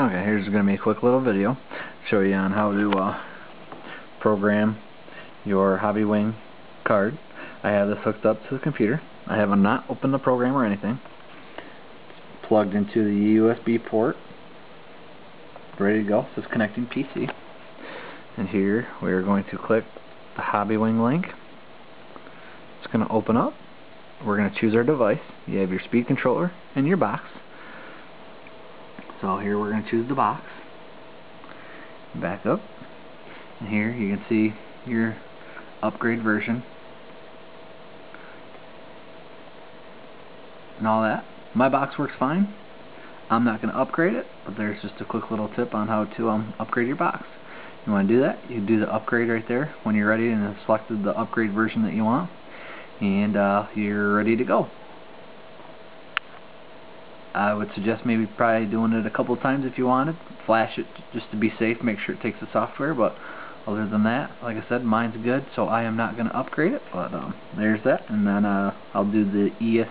Okay, here's going to be a quick little video show you on how to program your Hobbywing card. I have this hooked up to the computer. I have not opened the program or anything. It's plugged into the USB port, ready to go. It says connecting PC, and here we are going to click the Hobbywing link. It's going to open up. We're going to choose our device. You have your speed controller and your box. So here we're going to choose the box. Back up. And here you can see your upgrade version and all that. My box works fine. I'm not going to upgrade it, but there's just a quick little tip on how to upgrade your box. You want to do that, you can do the upgrade right there when you're ready and have selected the upgrade version that you want, and you're ready to go. I would suggest maybe probably doing it a couple times if you wanted. Flash it just to be safe, make sure it takes the software, but other than that, like I said, mine's good, so I am not going to upgrade it, but there's that, and then I'll do the ESC.